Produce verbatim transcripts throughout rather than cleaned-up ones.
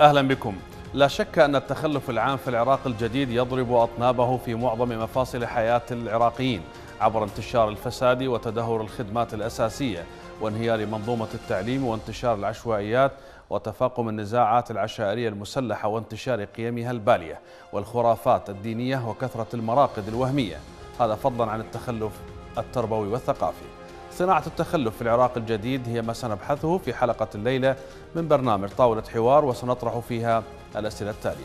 أهلا بكم. لا شك أن التخلف العام في العراق الجديد يضرب أطنابه في معظم مفاصل حياة العراقيين عبر انتشار الفساد وتدهور الخدمات الأساسية وانهيار منظومة التعليم وانتشار العشوائيات وتفاقم النزاعات العشائرية المسلحة وانتشار قيمها البالية والخرافات الدينية وكثرة المراقد الوهمية، هذا فضلا عن التخلف التربوي والثقافي. صناعة التخلف في العراق الجديد هي ما سنبحثه في حلقة الليلة من برنامج طاولة حوار، وسنطرح فيها الأسئلة التالية: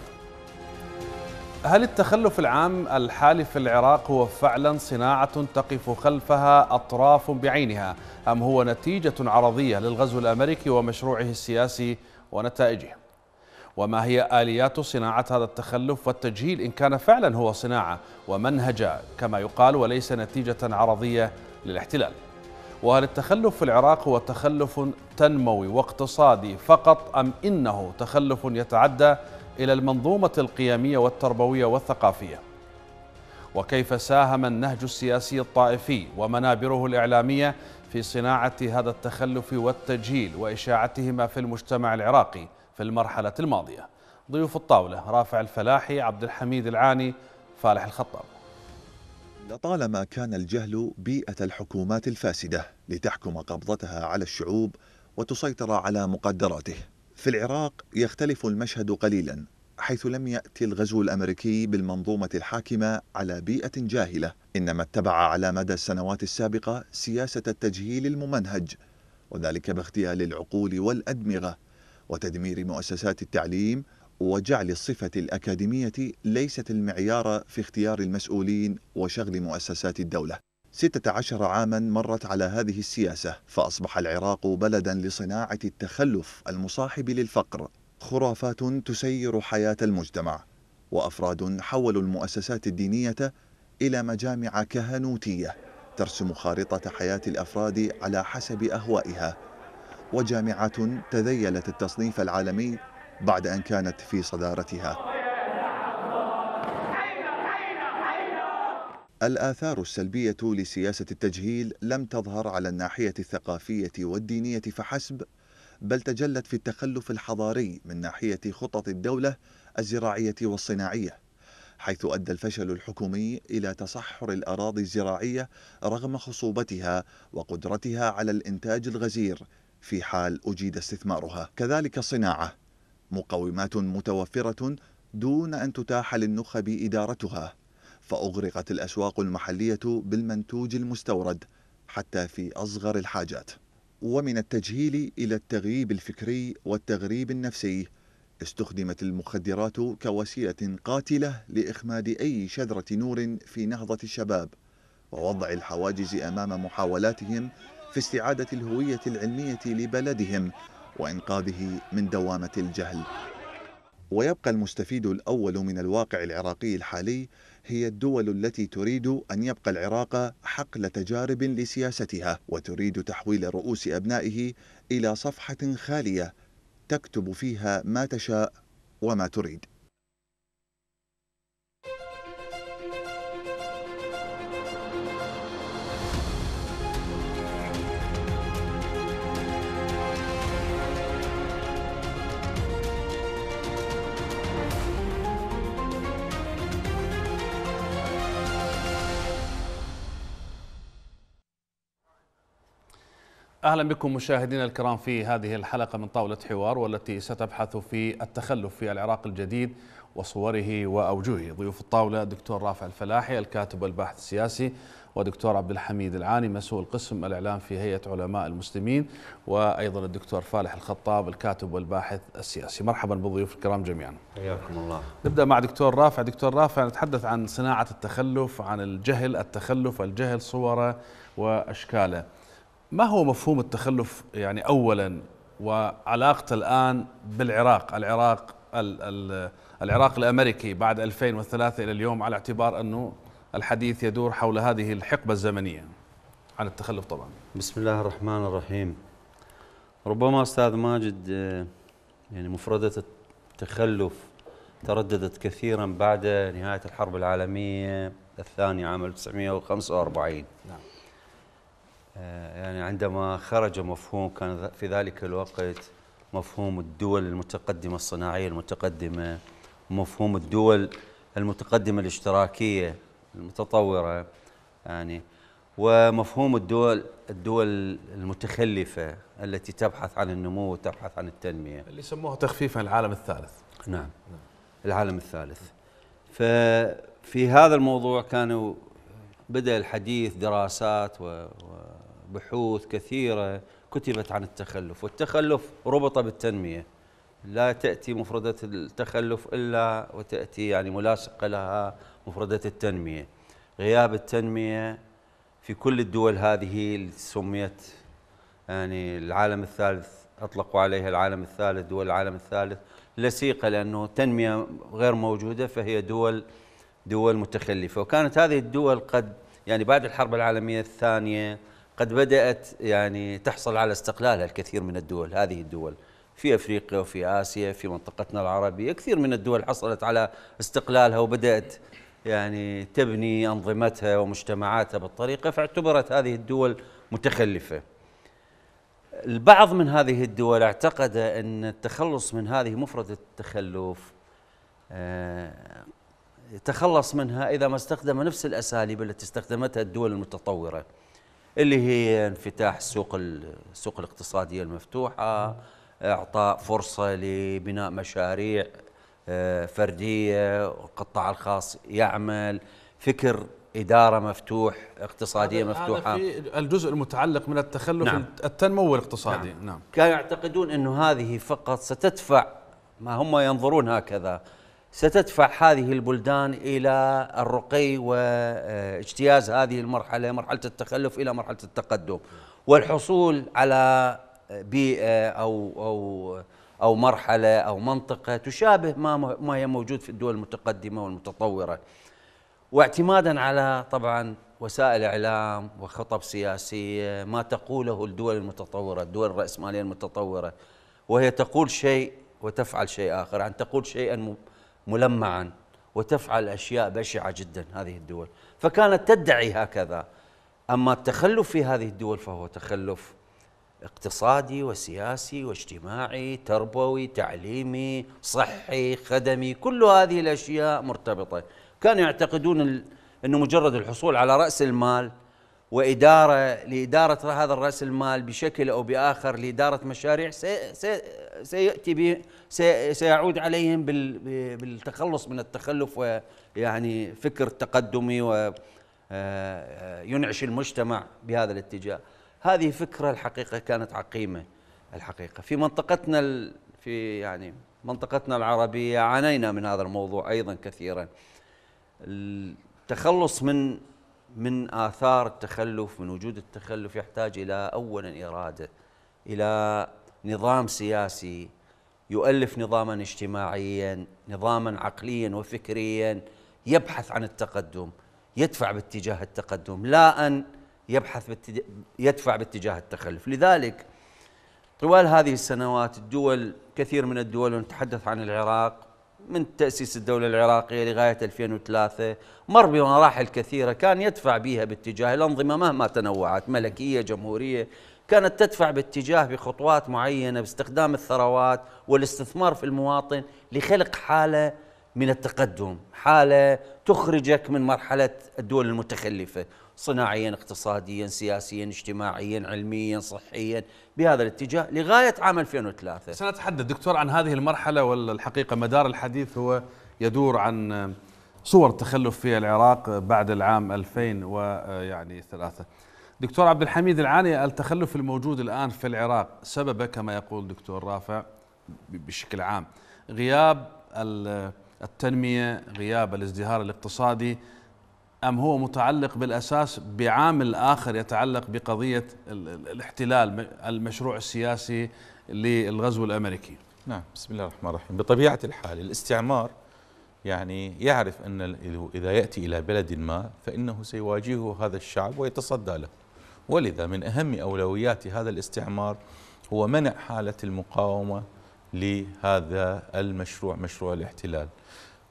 هل التخلف العام الحالي في العراق هو فعلا صناعة تقف خلفها أطراف بعينها، أم هو نتيجة عرضية للغزو الأمريكي ومشروعه السياسي ونتائجه؟ وما هي آليات صناعة هذا التخلف والتجهيل إن كان فعلا هو صناعة ومنهجة كما يقال وليس نتيجة عرضية للاحتلال؟ وهل التخلف في العراق هو تخلف تنموي واقتصادي فقط، أم إنه تخلف يتعدى إلى المنظومة القيمية والتربوية والثقافية؟ وكيف ساهم النهج السياسي الطائفي ومنابره الإعلامية في صناعة هذا التخلف والتجهيل وإشاعتهما في المجتمع العراقي في المرحلة الماضية؟ ضيوف الطاولة: رافع الفلاحي، عبد الحميد العاني، فالح الخطاب. لطالما كان الجهل بيئة الحكومات الفاسدة لتحكم قبضتها على الشعوب وتسيطر على مقدراته. في العراق يختلف المشهد قليلا، حيث لم يأتي الغزو الأمريكي بالمنظومة الحاكمة على بيئة جاهلة، إنما اتبع على مدى السنوات السابقة سياسة التجهيل الممنهج، وذلك باغتيال العقول والأدمغة وتدمير مؤسسات التعليم وجعل الصفة الأكاديمية ليست المعيار في اختيار المسؤولين وشغل مؤسسات الدولة. ستة عشر عاما مرت على هذه السياسة، فأصبح العراق بلدا لصناعة التخلف المصاحب للفقر. خرافات تسير حياة المجتمع، وأفراد حولوا المؤسسات الدينية إلى مجامع كهنوتية ترسم خارطة حياة الأفراد على حسب أهوائها، وجامعات تذيلت التصنيف العالمي بعد أن كانت في صدارتها. الآثار السلبية لسياسة التجهيل لم تظهر على الناحية الثقافية والدينية فحسب، بل تجلت في التخلف الحضاري من ناحية خطط الدولة الزراعية والصناعية، حيث أدى الفشل الحكومي إلى تصحر الأراضي الزراعية رغم خصوبتها وقدرتها على الإنتاج الغزير في حال أجيد استثمارها. كذلك الصناعة، مقومات متوفرة دون أن تتاح للنخب إدارتها، فأغرقت الأسواق المحلية بالمنتوج المستورد حتى في أصغر الحاجات. ومن التجهيل إلى التغييب الفكري والتغريب النفسي، استخدمت المخدرات كوسيلة قاتلة لإخماد أي شذرة نور في نهضة الشباب ووضع الحواجز أمام محاولاتهم في استعادة الهوية العلمية لبلدهم وإنقاذه من دوامة الجهل. ويبقى المستفيد الأول من الواقع العراقي الحالي هي الدول التي تريد أن يبقى العراق حقل تجارب لسياستها، وتريد تحويل رؤوس أبنائه إلى صفحة خالية تكتب فيها ما تشاء وما تريد. أهلا بكم مشاهدينا الكرام في هذه الحلقة من طاولة حوار، والتي ستبحث في التخلف في العراق الجديد وصوره وأوجهه. ضيوف الطاولة: دكتور رافع الفلاحي، الكاتب والباحث السياسي، ودكتور عبد الحميد العاني، مسؤول قسم الإعلام في هيئة علماء المسلمين، وأيضا الدكتور فالح الخطاب، الكاتب والباحث السياسي. مرحبا بالضيوف الكرام جميعا. حياكم الله. نبدأ مع دكتور رافع. دكتور رافع، نتحدث عن صناعة التخلف، عن الجهل، التخلف والجهل صوره وأشكاله. ما هو مفهوم التخلف يعني أولا، وعلاقته الآن بالعراق، العراق العراق الأمريكي بعد ألفين وثلاثة إلى اليوم، على اعتبار أنه الحديث يدور حول هذه الحقبة الزمنية عن التخلف طبعا. بسم الله الرحمن الرحيم. ربما أستاذ ماجد يعني مفردة التخلف ترددت كثيرا بعد نهاية الحرب العالمية الثانية عام ألف وتسعمئة وخمسة وأربعين. نعم. يعني عندما خرج مفهوم كان في ذلك الوقت مفهوم الدول المتقدمة الصناعية المتقدمة، مفهوم الدول المتقدمة الاشتراكية المتطورة يعني، ومفهوم الدول الدول المتخلفة التي تبحث عن النمو وتبحث عن التنمية، اللي يسموها تخفيفا العالم الثالث. نعم. نعم العالم الثالث. ففي هذا الموضوع كانوا بدأ الحديث دراسات وبحوث كثيرة كتبت عن التخلف، والتخلف ربط بالتنمية، لا تأتي مفردة التخلف إلا وتأتي يعني ملاصقة لها مفردة التنمية. غياب التنمية في كل الدول هذه اللي سميت يعني العالم الثالث، أطلقوا عليها العالم الثالث، دول العالم الثالث، لسيقة لأنه تنمية غير موجودة، فهي دول دول متخلفة. وكانت هذه الدول قد يعني بعد الحرب العالمية الثانية قد بدأت يعني تحصل على استقلالها الكثير من الدول، هذه الدول في أفريقيا وفي آسيا في منطقتنا العربية كثير من الدول حصلت على استقلالها وبدأت يعني تبني أنظمتها ومجتمعاتها بالطريقة، فاعتبرت هذه الدول متخلفة. البعض من هذه الدول اعتقد أن التخلص من هذه مفردة التخلف يتخلص منها إذا ما استخدم نفس الأساليب التي استخدمتها الدول المتطورة، اللي هي انفتاح السوق السوق الاقتصادية المفتوحة، إعطاء فرصة لبناء مشاريع فردية، القطاع الخاص يعمل، فكر إدارة مفتوح، اقتصادية هذا مفتوحة. هذا في الجزء المتعلق من التخلف. نعم. التنمو الاقتصادي. نعم. نعم. كانوا يعتقدون أنه هذه فقط ستدفع، ما هم ينظرون هكذا، ستدفع هذه البلدان إلى الرقي واجتياز هذه المرحلة، مرحلة التخلف، إلى مرحلة التقدم والحصول على بيئة أو أو أو مرحلة أو منطقة تشابه ما ما هي موجود في الدول المتقدمة والمتطورة، واعتمادا على طبعا وسائل إعلام وخطب سياسية ما تقوله الدول المتطورة، الدول الرأسمالية المتطورة، وهي تقول شيء وتفعل شيء آخر، عن تقول شيئا ملمعا وتفعل أشياء بشعة جدا هذه الدول، فكانت تدعي هكذا. أما التخلف في هذه الدول فهو تخلف اقتصادي وسياسي واجتماعي، تربوي، تعليمي، صحي، خدمي، كل هذه الأشياء مرتبطة. كانوا يعتقدون أنه مجرد الحصول على رأس المال وإدارة لإدارة هذا الرأس المال بشكل أو بآخر لإدارة مشاريع سي سي سيأتي به سي سيعود عليهم بالتخلص من التخلف، ويعني فكر تقدمي وينعش المجتمع بهذا الاتجاه. هذه فكرة الحقيقة كانت عقيمة. الحقيقة في منطقتنا في يعني منطقتنا العربية عانينا من هذا الموضوع أيضا كثيرا، التخلص من من آثار التخلف، من وجود التخلف، يحتاج إلى أولا إرادة، إلى نظام سياسي يؤلف نظاما اجتماعيا، نظاما عقليا وفكريا يبحث عن التقدم، يدفع باتجاه التقدم، لا أن يبحث باتجاه يدفع باتجاه التخلف. لذلك طوال هذه السنوات الدول، كثير من الدول، ونتحدث عن العراق من تأسيس الدولة العراقية لغاية ألفين وثلاثة، مر بمراحل كثيرة كان يدفع بها باتجاه الأنظمة مهما تنوعت، ملكية، جمهورية، كانت تدفع باتجاه بخطوات معينة باستخدام الثروات والاستثمار في المواطن لخلق حالة من التقدم، حالة تخرجك من مرحلة الدول المتخلفة صناعيا، اقتصاديا، سياسيا، اجتماعيا، علميا، صحيا، بهذا الاتجاه لغايه عام ألفين وثلاثة. سنتحدث دكتور عن هذه المرحله، والحقيقه مدار الحديث هو يدور عن صور التخلف في العراق بعد العام ألفين وثلاثة. دكتور عبد الحميد العاني، التخلف الموجود الان في العراق سببه كما يقول دكتور رافع بشكل عام غياب التنميه، غياب الازدهار الاقتصادي، أم هو متعلق بالأساس بعامل آخر يتعلق بقضية الاحتلال، المشروع السياسي للغزو الأمريكي؟ نعم، بسم الله الرحمن الرحيم. بطبيعة الحال الاستعمار يعني يعرف أن إذا يأتي إلى بلد ما فإنه سيواجهه هذا الشعب ويتصدى له، ولذا من أهم أولويات هذا الاستعمار هو منع حالة المقاومة لهذا المشروع، مشروع الاحتلال.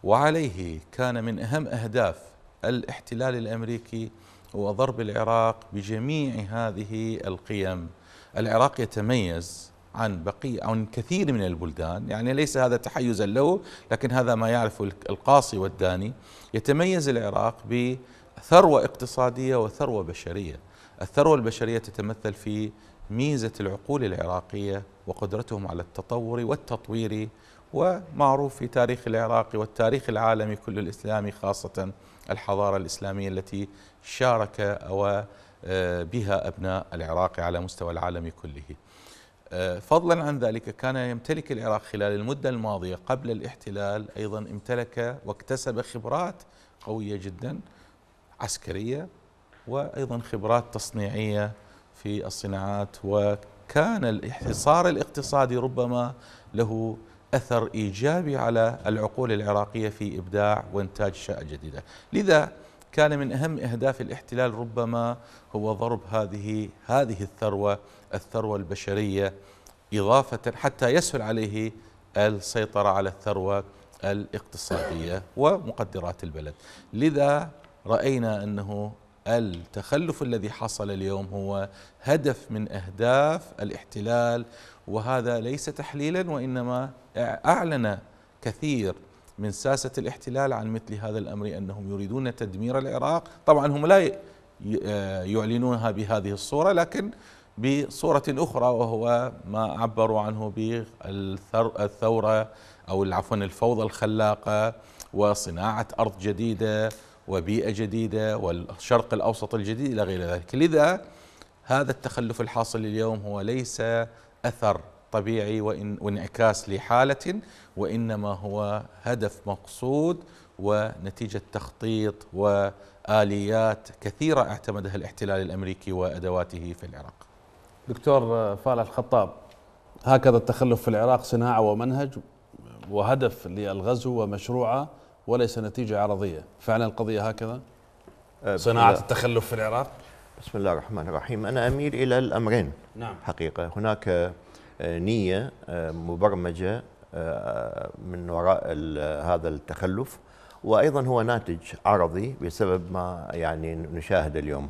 وعليه كان من أهم أهداف الاحتلال الأمريكي وضرب العراق بجميع هذه القيم. العراق يتميز عن بقية عن كثير من البلدان، يعني ليس هذا تحيزا له لكن هذا ما يعرفه القاصي والداني. يتميز العراق بثروة اقتصادية وثروة بشرية. الثروة البشرية تتمثل في ميزة العقول العراقية وقدرتهم على التطور والتطوير، ومعروف في تاريخ العراق والتاريخ العالمي كل الإسلامي خاصة الحضارة الإسلامية التي شارك بها أبناء العراق على مستوى العالم كله. فضلا عن ذلك كان يمتلك العراق خلال المدة الماضية قبل الاحتلال أيضا امتلك واكتسب خبرات قوية جدا عسكرية وأيضا خبرات تصنيعية في الصناعات، وكان الانحصار الاقتصادي ربما له أثر إيجابي على العقول العراقية في إبداع وإنتاج أشياء جديدة. لذا كان من أهم أهداف الاحتلال ربما هو ضرب هذه هذه الثروة الثروة البشرية، إضافة حتى يسهل عليه السيطرة على الثروة الاقتصادية ومقدرات البلد. لذا رأينا أنه التخلف الذي حصل اليوم هو هدف من أهداف الاحتلال، وهذا ليس تحليلا وإنما أعلن كثير من ساسة الاحتلال عن مثل هذا الأمر، أنهم يريدون تدمير العراق. طبعا هم لا يعلنونها بهذه الصورة لكن بصورة أخرى، وهو ما عبروا عنه بالثورة أو عفوا الفوضى الخلاقة وصناعة أرض جديدة وبيئة جديدة والشرق الأوسط الجديد إلى غير ذلك. لذا هذا التخلف الحاصل اليوم هو ليس أثر طبيعي وإن وانعكاس لحالة، وإنما هو هدف مقصود ونتيجة تخطيط وآليات كثيرة اعتمدها الاحتلال الأمريكي وأدواته في العراق. دكتور فالح الخطاب، هكذا التخلف في العراق صناعة ومنهج وهدف للغزو ومشروعة وليس نتيجة عرضية. فعلا القضية هكذا صناعة التخلف في العراق. بسم الله الرحمن الرحيم. أنا أميل إلى الأمرين. نعم. حقيقة هناك نية مبرمجة من وراء هذا التخلف، وأيضا هو ناتج عرضي بسبب ما يعني نشاهد اليوم.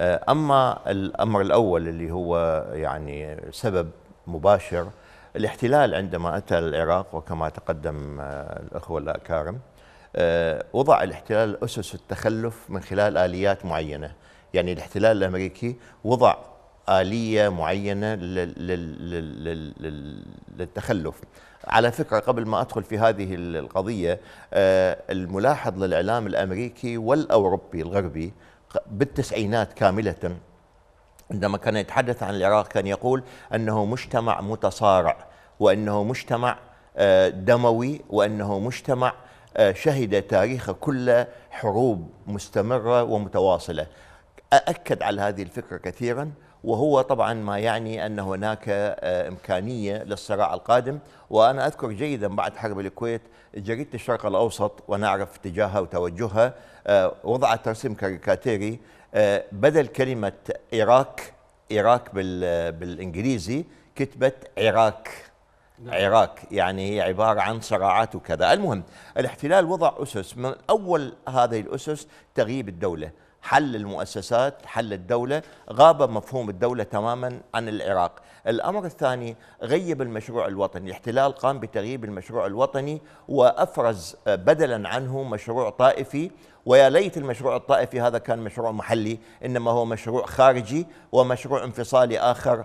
أما الأمر الأول اللي هو يعني سبب مباشر، الاحتلال عندما أتى العراق وكما تقدم الأخوة الأكارم وضع الاحتلال أسس التخلف من خلال آليات معينة. يعني الاحتلال الأمريكي وضع آلية معينة للتخلف. على فكرة قبل ما أدخل في هذه القضية، الملاحظ للإعلام الأمريكي والأوروبي الغربي بالتسعينات كاملة عندما كان يتحدث عن العراق كان يقول أنه مجتمع متصارع، وأنه مجتمع دموي، وأنه مجتمع شهد تاريخه كله حروب مستمرة ومتواصلة. أأكد على هذه الفكرة كثيرا، وهو طبعا ما يعني أن هناك إمكانية للصراع القادم. وأنا أذكر جيدا بعد حرب الكويت جريدة الشرق الأوسط ونعرف اتجاهها وتوجهها وضعت ترسيم كاريكاتيري بدل كلمة إيراك إيراك بالإنجليزي كتبت عراك. عراك يعني هي عبارة عن صراعات وكذا. المهم الاحتلال وضع أسس، من أول هذه الأسس تغييب الدولة، حل المؤسسات، حل الدولة، غاب مفهوم الدولة تماما عن العراق. الأمر الثاني غيب المشروع الوطني، الاحتلال قام بتغييب المشروع الوطني وأفرز بدلا عنه مشروع طائفي، ويا ليت المشروع الطائفي هذا كان مشروع محلي، إنما هو مشروع خارجي ومشروع انفصالي آخر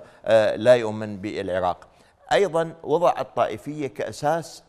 لا يؤمن بالعراق. أيضا وضع الطائفية كأساس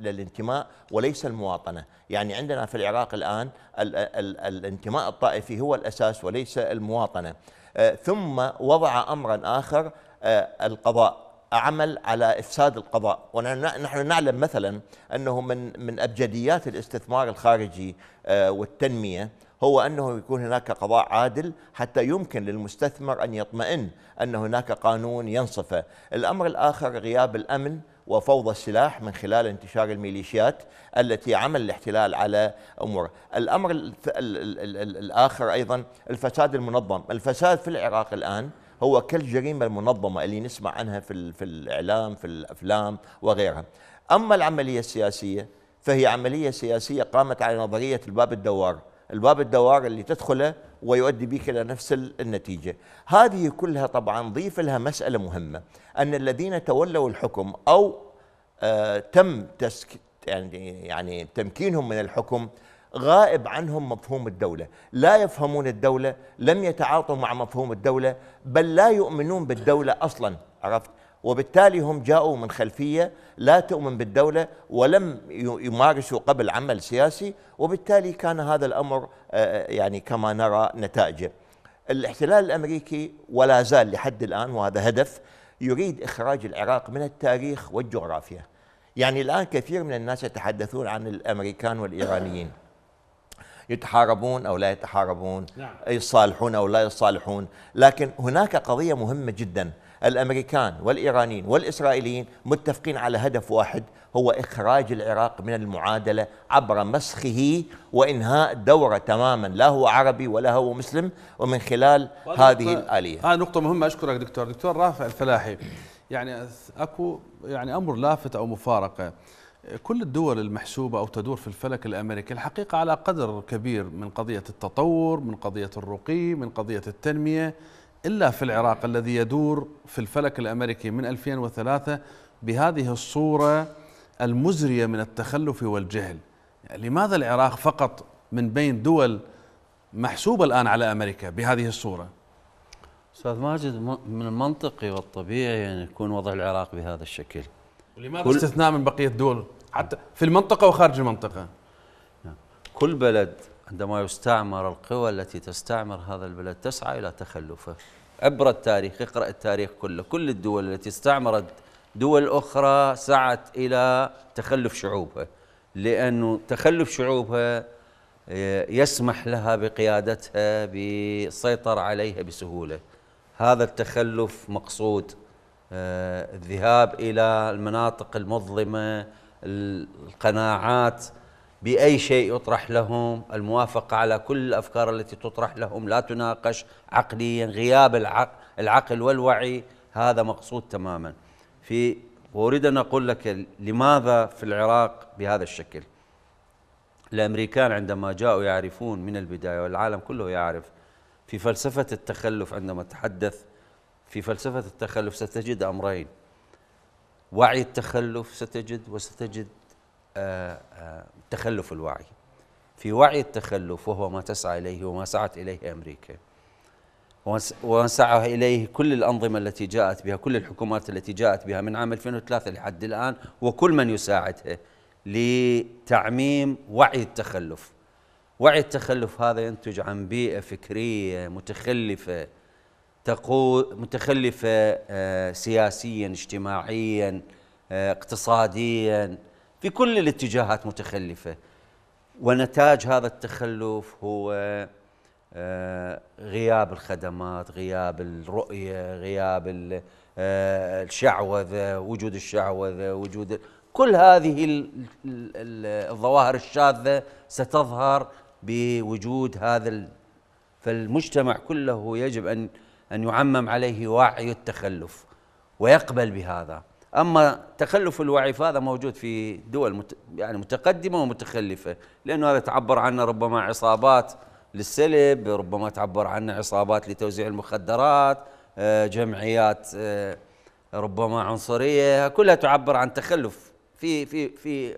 للانتماء وليس المواطنة. يعني عندنا في العراق الآن ال ال الانتماء الطائفي هو الأساس وليس المواطنة. آه ثم وضع أمرا آخر، آه القضاء، عمل على إفساد القضاء. ونحن نعلم مثلا أنه من, من أبجديات الاستثمار الخارجي آه والتنمية هو أنه يكون هناك قضاء عادل حتى يمكن للمستثمر أن يطمئن أن هناك قانون ينصفه. الأمر الآخر غياب الأمن وفوضى السلاح من خلال انتشار الميليشيات التي عمل الاحتلال على أمور. الأمر ال ال ال ال الآخر أيضا الفساد المنظم. الفساد في العراق الآن هو كالجريمة المنظمة اللي نسمع عنها في, في الإعلام في الأفلام وغيرها. أما العملية السياسية فهي عملية سياسية قامت على نظرية الباب الدوار. الباب الدوار اللي تدخله ويؤدي بك إلى نفس النتيجة. هذه كلها طبعا ضيف لها مسألة مهمة، أن الذين تولوا الحكم أو آه تم تسك يعني, يعني تمكينهم من الحكم غائب عنهم مفهوم الدولة، لا يفهمون الدولة، لم يتعاطوا مع مفهوم الدولة، بل لا يؤمنون بالدولة أصلا، عرفت؟ وبالتالي هم جاءوا من خلفية لا تؤمن بالدولة ولم يمارسوا قبل عمل سياسي، وبالتالي كان هذا الأمر يعني كما نرى نتائجه. الاحتلال الأمريكي ولا زال لحد الآن، وهذا هدف، يريد إخراج العراق من التاريخ والجغرافيا. يعني الآن كثير من الناس يتحدثون عن الأمريكان والإيرانيين، يتحاربون أو لا يتحاربون، يصالحون أو لا يصالحون، لكن هناك قضية مهمة جدا، الأمريكان والإيرانيين والإسرائيليين متفقين على هدف واحد، هو إخراج العراق من المعادلة عبر مسخه وإنهاء دوره تماما، لا هو عربي ولا هو مسلم، ومن خلال هذه الآلية. هذه آه نقطة مهمة، أشكرك دكتور. دكتور رافع الفلاحي، يعني أكو يعني أمر لافت أو مفارقة، كل الدول المحسوبة أو تدور في الفلك الأمريكي الحقيقة على قدر كبير من قضية التطور، من قضية الرقي، من قضية التنمية، إلا في العراق الذي يدور في الفلك الأمريكي من ألفين وثلاثة بهذه الصورة المزرية من التخلف والجهل. يعني لماذا العراق فقط من بين دول محسوبة الآن على أمريكا بهذه الصورة؟ أستاذ ماجد، من المنطقي والطبيعي أن يكون وضع العراق بهذا الشكل، ولماذا استثناء من بقية الدول حتى في المنطقة وخارج المنطقة؟ كل بلد عندما يستعمر، القوى التي تستعمر هذا البلد تسعى إلى تخلفه عبر التاريخ. اقرأ التاريخ كله، كل الدول التي استعمرت دول أخرى سعت إلى تخلف شعوبها، لأنه تخلف شعوبها يسمح لها بقيادتها، بالسيطرة عليها بسهولة. هذا التخلف مقصود، الذهاب إلى المناطق المظلمة، القناعات بأي شيء يطرح لهم، الموافقة على كل الأفكار التي تطرح لهم، لا تناقش عقليا، غياب العقل والوعي، هذا مقصود تماما. في وأريد أن أقول لك لماذا في العراق بهذا الشكل. الأمريكان عندما جاءوا يعرفون من البداية، والعالم كله يعرف في فلسفة التخلف، عندما تحدث في فلسفة التخلف ستجد أمرين، وعي التخلف ستجد، وستجد تخلف الوعي. في وعي التخلف، وهو ما تسعى إليه وما سعت إليه أمريكا، وما سعى إليه كل الأنظمة التي جاءت بها، كل الحكومات التي جاءت بها من عام ألفين وثلاثة لحد الآن، وكل من يساعدها لتعميم وعي التخلف. وعي التخلف هذا ينتج عن بيئة فكرية متخلفة، متخلفة سياسيا، اجتماعيا، اقتصاديا، في كل الاتجاهات متخلفة. ونتاج هذا التخلف هو غياب الخدمات، غياب الرؤية، غياب الشعوذة، وجود الشعوذة، وجود كل هذه الظواهر الشاذة ستظهر بوجود هذا. فالمجتمع كله يجب أن أن يعمم عليه وعي التخلف ويقبل بهذا. أما تخلف الوعي فهذا موجود في دول مت يعني متقدمة ومتخلفة، لأنه هذا تعبر عنه ربما عصابات للسلب، ربما تعبر عنه عصابات لتوزيع المخدرات، جمعيات ربما عنصرية، كلها تعبر عن تخلف في في في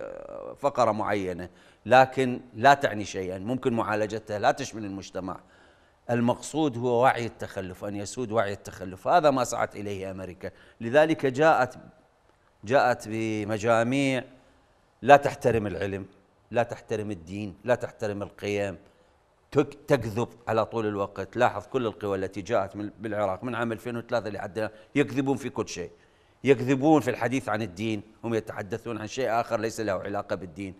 فقرة معينة، لكن لا تعني شيئا، ممكن معالجتها لا تشمل المجتمع. المقصود هو وعي التخلف، أن يسود وعي التخلف، هذا ما سعت إليه أمريكا. لذلك جاءت جاءت بمجاميع لا تحترم العلم، لا تحترم الدين، لا تحترم القيم، تكذب على طول الوقت. لاحظ كل القوى التي جاءت بالعراق من عام ألفين وثلاثة لحد يكذبون في كل شيء، يكذبون في الحديث عن الدين، هم يتحدثون عن شيء آخر ليس له علاقة بالدين،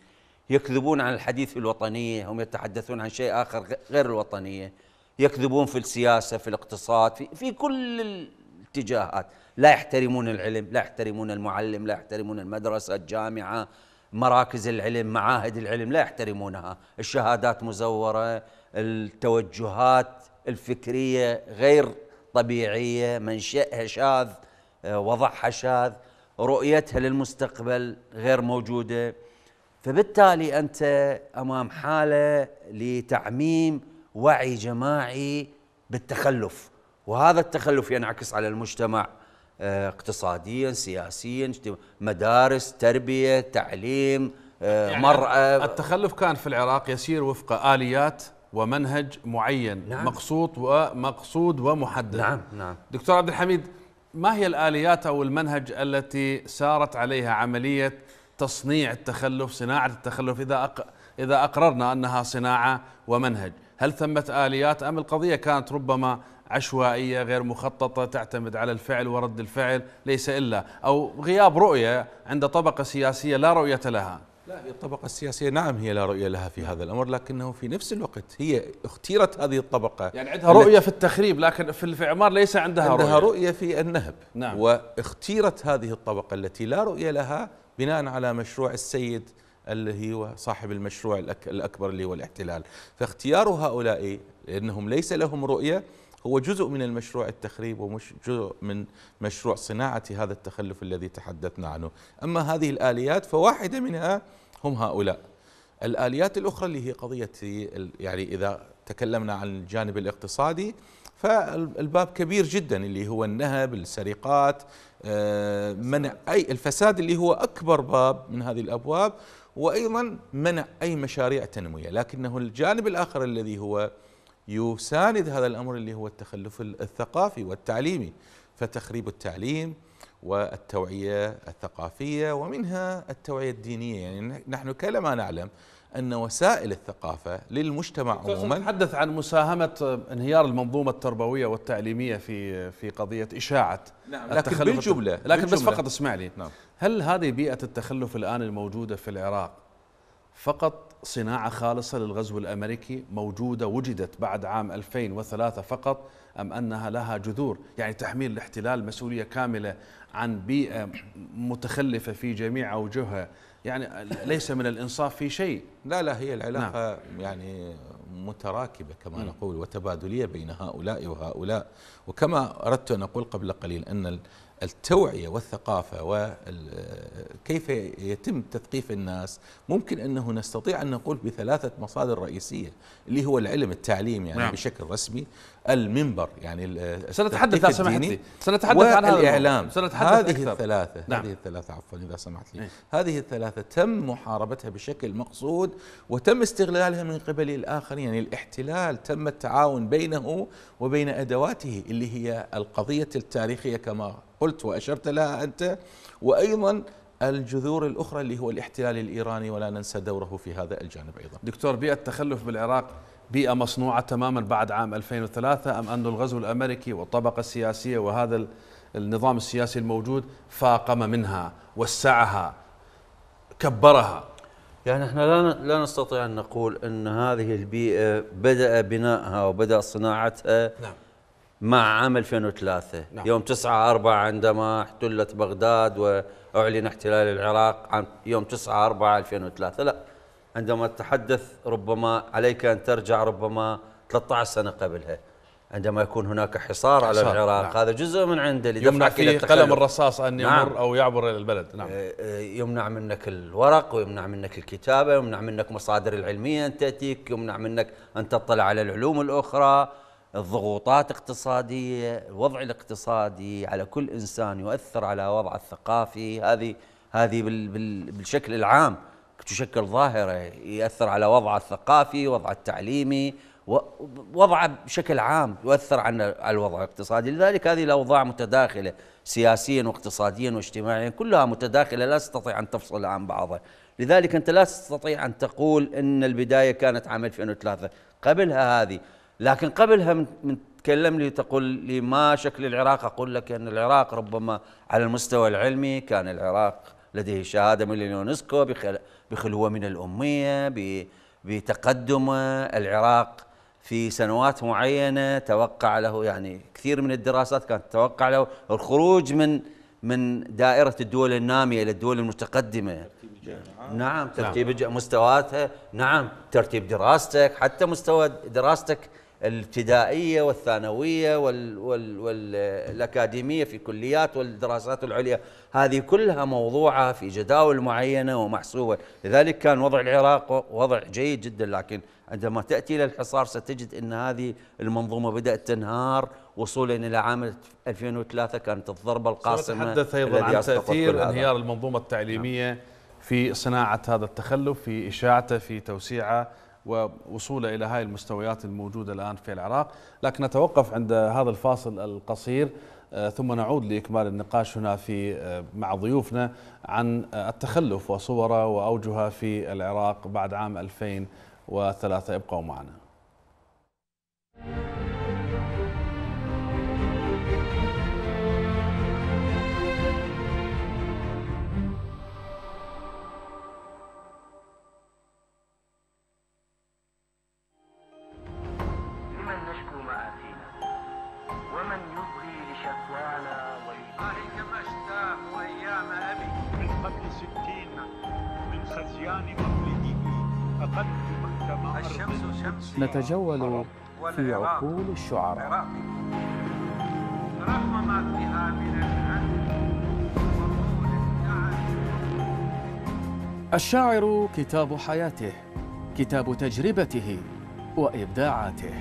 يكذبون عن الحديث في الوطنية، هم يتحدثون عن شيء آخر غير الوطنية، يكذبون في السياسة، في الاقتصاد، في, في كل الاتجاهات. لا يحترمون العلم، لا يحترمون المعلم، لا يحترمون المدرسة، الجامعة، مراكز العلم، معاهد العلم، لا يحترمونها. الشهادات مزورة، التوجهات الفكرية غير طبيعية، منشأها شاذ، وضعها شاذ، رؤيتها للمستقبل غير موجودة. فبالتالي أنت أمام حالة لتعميم وعي جماعي بالتخلف، وهذا التخلف ينعكس على المجتمع اقتصاديا، سياسيا، مدارس، تربية، تعليم، يعني مرأة. التخلف كان في العراق يسير وفق آليات ومنهج معين، نعم. مقصود ومقصود ومحدد. نعم نعم. دكتور عبد الحميد، ما هي الآليات أو المنهج التي سارت عليها عملية تصنيع التخلف، صناعة التخلف، إذا إذا أقررنا أنها صناعة ومنهج؟ هل ثمت آليات أم القضية كانت ربما عشوائية غير مخططة تعتمد على الفعل ورد الفعل ليس إلا، أو غياب رؤية عند طبقة سياسية لا رؤية لها؟ لا، الطبقة السياسية نعم هي لا رؤية لها في هذا الأمر، لكنه في نفس الوقت هي اختيرت هذه الطبقة، يعني عندها رؤية في التخريب لكن في الإعمار ليس عندها رؤية، عندها رؤية في النهب. نعم. واختيرت هذه الطبقة التي لا رؤية لها بناء على مشروع السيد اللي هو صاحب المشروع الأكبر اللي هو الاحتلال، فاختيار هؤلاء لأنهم ليس لهم رؤية هو جزء من المشروع التخريب ومش جزء من مشروع صناعة هذا التخلف الذي تحدثنا عنه. أما هذه الآليات فواحدة منها هم هؤلاء. الآليات الأخرى اللي هي قضية، يعني إذا تكلمنا عن الجانب الاقتصادي فالباب كبير جدا، اللي هو النهب، السرقات، منع أي الفساد اللي هو أكبر باب من هذه الأبواب، وأيضا منع أي مشاريع تنموية. لكنه الجانب الآخر الذي هو يساند هذا الأمر اللي هو التخلف الثقافي والتعليمي، فتخريب التعليم والتوعية الثقافية ومنها التوعية الدينية. يعني نحن كلما نعلم أن وسائل الثقافة للمجتمع عموما، نتحدث عن مساهمة انهيار المنظومة التربوية والتعليمية في في قضية إشاعة، نعم، التخلف، لكن بالجملة، لكن بالجملة بس فقط اسمع لي، نعم. هل هذه بيئة التخلف الآن الموجودة في العراق فقط صناعة خالصة للغزو الأمريكي موجودة وجدت بعد عام ألفين وثلاثة فقط، أم أنها لها جذور؟ يعني تحميل الاحتلال مسؤولية كاملة عن بيئة متخلفة في جميع أوجهها، يعني ليس من الإنصاف في شيء. لا لا، هي العلاقة نعم. يعني متراكبة كما م. نقول، وتبادلية بين هؤلاء وهؤلاء. وكما أردت أن أقول قبل قليل أن التوعية والثقافة وكيف يتم تثقيف الناس ممكن أنه نستطيع أن نقول بثلاثة مصادر رئيسية، اللي هو العلم، التعليم يعني نعم. بشكل رسمي، المنبر يعني سنتحدث إذا سمحت لي، سنتحدث عن هذا، والإعلام. هذه أكثر. الثلاثة نعم. هذه الثلاثة عفوا إذا سمحت لي، إيه؟ هذه الثلاثة تم محاربتها بشكل مقصود وتم استغلالها من قبل الآخرين، يعني الاحتلال تم التعاون بينه وبين أدواته اللي هي القضية التاريخية كما قلت وأشرت لها أنت، وأيضا الجذور الأخرى اللي هو الاحتلال الإيراني، ولا ننسى دوره في هذا الجانب أيضا. دكتور، بيئة التخلف بالعراق بيئة مصنوعة تماما بعد عام ألفين وثلاثة، أم أن الغزو الأمريكي والطبقة السياسية وهذا النظام السياسي الموجود فاقم منها، وسعها، كبرها؟ يعني احنا لا لا نستطيع أن نقول أن هذه البيئة بدأ بنائها وبدأ صناعتها نعم. مع عام ألفين وثلاثة، نعم. يوم تسعة أربعة عندما احتلت بغداد وأعلن احتلال العراق عن يوم تسعة أربعة ألفين وثلاثة، لا، عندما تتحدث ربما عليك أن ترجع ربما ثلاث عشرة سنة قبلها، عندما يكون هناك حصار, حصار على العراق، نعم. هذا جزء من عنده لدفعك إلى التخلف، يمنع قلم الرصاص أن يمر نعم. أو يعبر إلى البلد، نعم. يمنع منك الورق، ويمنع منك الكتابة، يمنع منك مصادر العلمية أن تأتيك، يمنع منك أن تطلع على العلوم الأخرى، الضغوطات الاقتصادية، الوضع الاقتصادي على كل إنسان يؤثر على وضع الثقافي، هذه هذه بالشكل العام تشكل ظاهرة يؤثر على وضع الثقافي، وضع التعليمي، وضع بشكل عام يؤثر على الوضع الاقتصادي. لذلك هذه الأوضاع متداخلة سياسيا واقتصاديا واجتماعيا، كلها متداخلة لا تستطيع أن تفصلها عن بعضها. لذلك أنت لا تستطيع أن تقول أن البداية كانت عام ألفين وثلاثة، قبلها هذه، لكن قبلها من تكلم لي تقول لي ما شكل العراق، أقول لك أن العراق ربما على المستوى العلمي كان العراق لديه شهادة من اليونسكو بخلوه من الأمية، بتقدم العراق في سنوات معينة توقع له، يعني كثير من الدراسات كانت توقع له الخروج من من دائرة الدول النامية إلى الدول المتقدمة، نعم، ترتيب مستوياتها، نعم، ترتيب دراستك، حتى مستوى دراستك الابتدائية والثانوية وال وال والأكاديمية في الكليات والدراسات العليا، هذه كلها موضوعة في جداول معينة ومحسوبة. لذلك كان وضع العراق وضع جيد جدا، لكن عندما تأتي إلى الحصار ستجد أن هذه المنظومة بدأت تنهار. وصولا إلى عام ألفين وثلاثة كانت الضربة القاصمة. تحدث أيضا عن تأثير انهيار المنظومة التعليمية في صناعة هذا التخلف، في إشاعته، في توسيعه، ووصوله إلى هاي المستويات الموجودة الآن في العراق. لكن نتوقف عند هذا الفاصل القصير ثم نعود لإكمال النقاش هنا في مع ضيوفنا عن التخلف وصوره وأوجهه في العراق بعد عام ألفين وثلاثة. ابقوا معنا. نتجول في عقول الشعراء الشاعر كتاب حياته، كتاب تجربته وإبداعاته.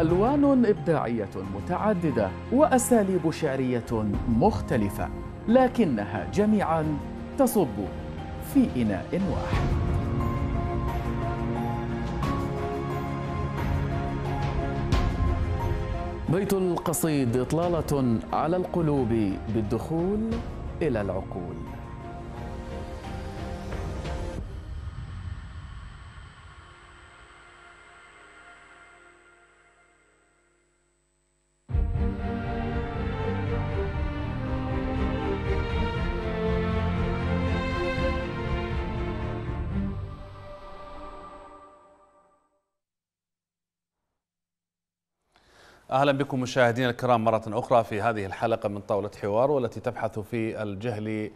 ألوان إبداعية متعددة وأساليب شعرية مختلفة، لكنها جميعا تصب في إناء واحد. بيت القصيد إطلالة على القلوب بالدخول إلى العقول. أهلا بكم مشاهدينا الكرام مرة أخرى في هذه الحلقة من طاولة حوار، والتي تبحث في الجهل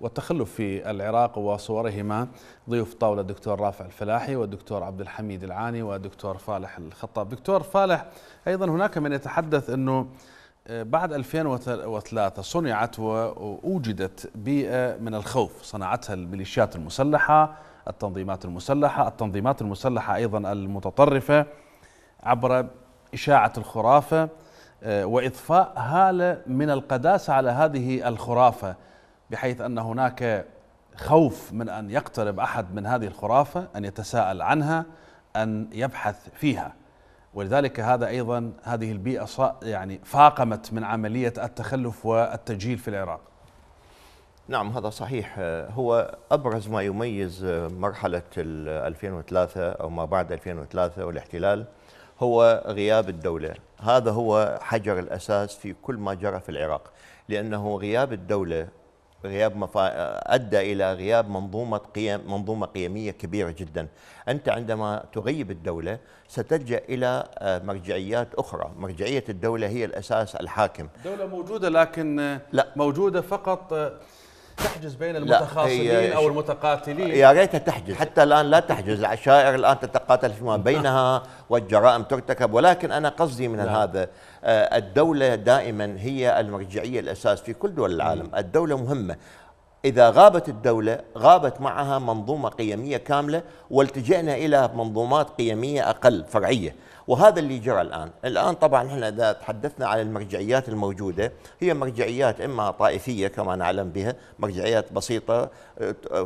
والتخلف في العراق وصورهما. ضيوف طاولة الدكتور رافع الفلاحي والدكتور عبد الحميد العاني والدكتور فالح الخطاب. دكتور فالح، أيضا هناك من يتحدث أنه بعد ألفين وثلاثة صنعت وأوجدت بيئة من الخوف، صنعتها الميليشيات المسلحة، التنظيمات المسلحة، التنظيمات المسلحة أيضا المتطرفة عبر إشاعة الخرافة وإضفاء هالة من القداسة على هذه الخرافة، بحيث أن هناك خوف من أن يقترب أحد من هذه الخرافة، أن يتساءل عنها، أن يبحث فيها. ولذلك هذا أيضا هذه البيئة يعني فاقمت من عملية التخلف والتجهيل في العراق. نعم هذا صحيح. هو أبرز ما يميز مرحلة ألفين وثلاثة أو ما بعد ألفين وثلاثة والاحتلال هو غياب الدولة. هذا هو حجر الأساس في كل ما جرى في العراق، لأنه غياب الدولة غياب مفا... أدى إلى غياب منظومة قيم منظومة قيمية كبيرة جدا. أنت عندما تغيب الدولة ستلجأ إلى مرجعيات أخرى. مرجعية الدولة هي الأساس الحاكم. الدولة موجودة لكن لا. موجودة فقط تحجز بين المتخاصمين أو المتقاتلين. يا ريتها تحجز، حتى الآن لا تحجز. العشائر الآن تتقاتل فيما بينها والجرائم ترتكب، ولكن أنا قصدي من هذا الدولة دائما هي المرجعية الأساس في كل دول العالم. الدولة مهمة، إذا غابت الدولة غابت معها منظومة قيمية كاملة، والتجأنا إلى منظومات قيمية أقل فرعية، وهذا اللي جرى الآن. الآن طبعا احنا إذا تحدثنا عن المرجعيات الموجودة هي مرجعيات إما طائفية كما نعلم بها، مرجعيات بسيطة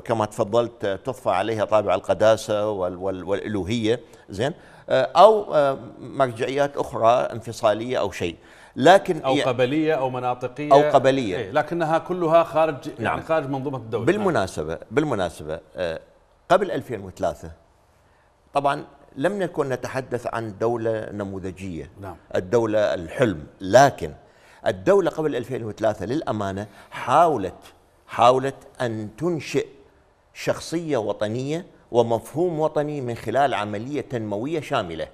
كما تفضلت تضفى عليها طابع القداسة والإلوهية، زين، أو مرجعيات أخرى انفصالية أو شيء، لكن أو قبلية أو مناطقية أو قبلية، إيه، لكنها كلها خارج نعم. يعني خارج منظومة الدولة. بالمناسبة نعم. بالمناسبة قبل ألفين وثلاثة طبعا لم نكن نتحدث عن دولة نموذجية، نعم. الدولة الحلم، لكن الدولة قبل ألفين وثلاثة للأمانة حاولت حاولت أن تنشئ شخصية وطنية ومفهوم وطني من خلال عملية تنموية شاملة،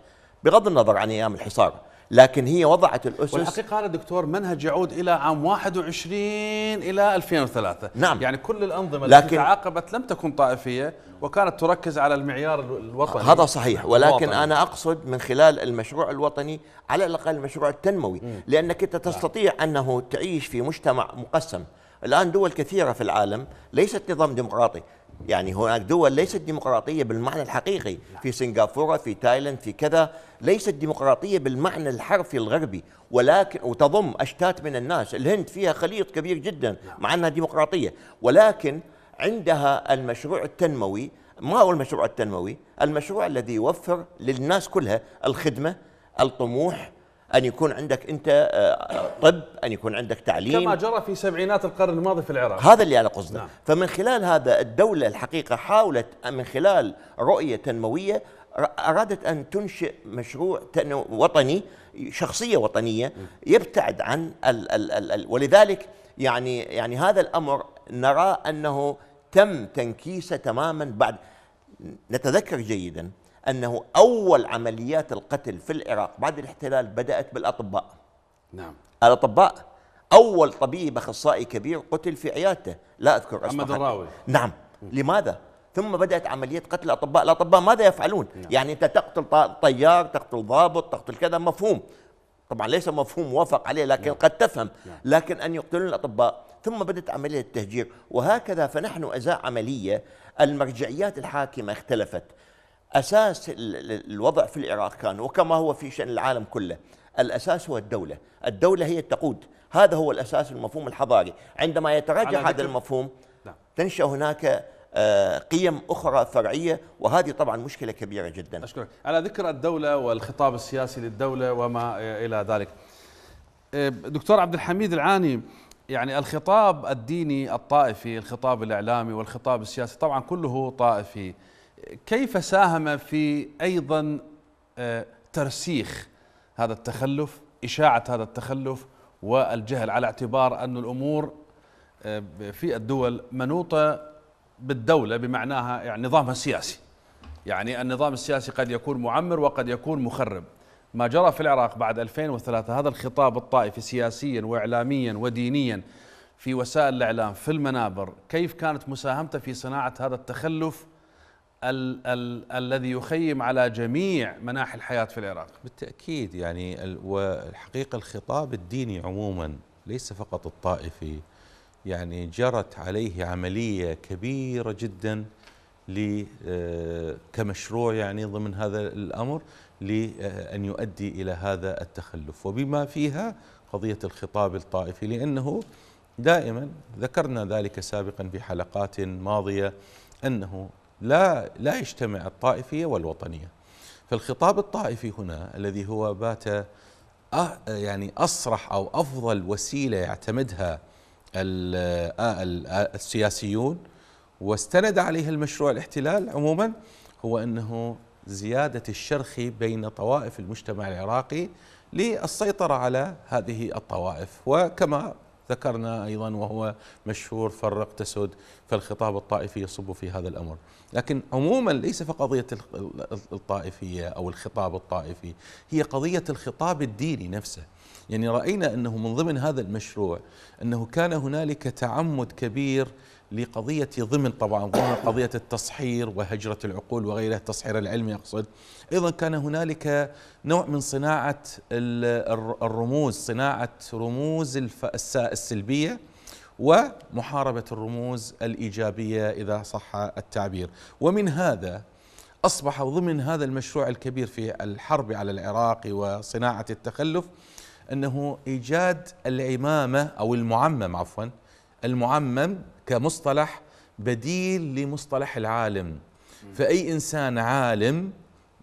بغض النظر عن أيام الحصار، لكن هي وضعت الأسس. والحقيقة هذا دكتور منهج يعود إلى عام واحد وعشرين إلى ألفين وثلاثة. نعم. يعني كل الأنظمة التي تعاقبت لم تكن طائفية وكانت تركز على المعيار الوطني. هذا صحيح، ولكن الوطني. أنا أقصد من خلال المشروع الوطني على الأقل المشروع التنموي، م. لأنك أنت تستطيع أنه تعيش في مجتمع مقسم. الآن دول كثيرة في العالم ليست نظام ديمقراطي، يعني هناك دول ليست ديمقراطية بالمعنى الحقيقي، في سنغافورة، في تايلاند، في كذا، ليست ديمقراطية بالمعنى الحرفي الغربي، ولكن وتضم أشتات من الناس. الهند فيها خليط كبير جدا مع أنها ديمقراطية، ولكن عندها المشروع التنموي. ما هو المشروع التنموي؟ المشروع الذي يوفر للناس كلها الخدمة، الطموح، أن يكون عندك أنت طب، أن يكون عندك تعليم، كما جرى في سبعينات القرن الماضي في العراق. هذا اللي أنا قصده. نعم. فمن خلال هذا الدولة الحقيقة حاولت من خلال رؤية تنموية أرادت أن تنشئ مشروع وطني، شخصية وطنية يبتعد عن ال ال ال ال ولذلك يعني يعني هذا الأمر نرى أنه تم تنكيسه تماما. بعد نتذكر جيدا أنه أول عمليات القتل في العراق بعد الاحتلال بدأت بالأطباء. نعم. الأطباء، أول طبيب أخصائي كبير قتل في عيادته، لا أذكر اسمه، محمد الراوي. نعم. م. لماذا؟ ثم بدأت عملية قتل الأطباء. الأطباء ماذا يفعلون؟ نعم. يعني أنت تقتل طيار، تقتل ضابط، تقتل كذا، مفهوم. طبعا ليس مفهوم موافق عليه، لكن نعم. قد تفهم. نعم. لكن أن يقتلون الأطباء، ثم بدأت عملية التهجير وهكذا. فنحن أزاء عملية المرجعيات الحاكمة اختلفت. أساس الوضع في العراق كان، وكما هو في شأن العالم كله، الأساس هو الدولة. الدولة هي تقود، هذا هو الأساس، المفهوم الحضاري. عندما يتراجع هذا المفهوم تنشأ هناك قيم أخرى فرعية، وهذه طبعا مشكلة كبيرة جدا. أشكرك على ذكر الدولة والخطاب السياسي للدولة وما إلى ذلك. دكتور عبد الحميد العاني، يعني الخطاب الديني الطائفي، الخطاب الإعلامي والخطاب السياسي طبعا كله طائفي، كيف ساهم في أيضا ترسيخ هذا التخلف، إشاعة هذا التخلف والجهل، على اعتبار أن الأمور في الدول منوطة بالدولة بمعناها يعني نظامها السياسي، يعني النظام السياسي قد يكون معمر وقد يكون مخرب. ما جرى في العراق بعد ألفين وثلاثة، هذا الخطاب الطائفي سياسيا وإعلاميا ودينيا في وسائل الإعلام، في المنابر، كيف كانت مساهمته في صناعة هذا التخلف ال ال الذي يخيم على جميع مناحي الحياة في العراق؟ بالتأكيد، يعني والحقيقة الخطاب الديني عموما ليس فقط الطائفي، يعني جرت عليه عملية كبيرة جدا كمشروع يعني ضمن هذا الأمر لأن يؤدي إلى هذا التخلف، وبما فيها قضية الخطاب الطائفي، لأنه دائما ذكرنا ذلك سابقا في حلقات ماضية أنه لا لا يجتمع الطائفية والوطنية. فالخطاب الطائفي هنا الذي هو بات يعني أصرح أو أفضل وسيلة يعتمدها السياسيون واستند عليها المشروع الاحتلال عموما، هو أنه زيادة الشرخ بين طوائف المجتمع العراقي للسيطرة على هذه الطوائف. وكما ذكرنا أيضا وهو مشهور، فرق تسد، فالخطاب الطائفي يصب في هذا الأمر. لكن عموما ليس في قضية الطائفية أو الخطاب الطائفي، هي قضية الخطاب الديني نفسه. يعني رأينا أنه من ضمن هذا المشروع أنه كان هنالك تعمد كبير لقضية ضمن طبعا ضمن قضية التصحير وهجرة العقول وغيرها، التصحير العلمي أقصد. أيضا كان هنالك نوع من صناعة الرموز، صناعة رموز السلبية ومحاربة الرموز الإيجابية إذا صح التعبير. ومن هذا أصبح ضمن هذا المشروع الكبير في الحرب على العراق وصناعة التخلف أنه إيجاد العمامة أو المعمم، عفوا المعمم كمصطلح بديل لمصطلح العالم. فأي إنسان عالم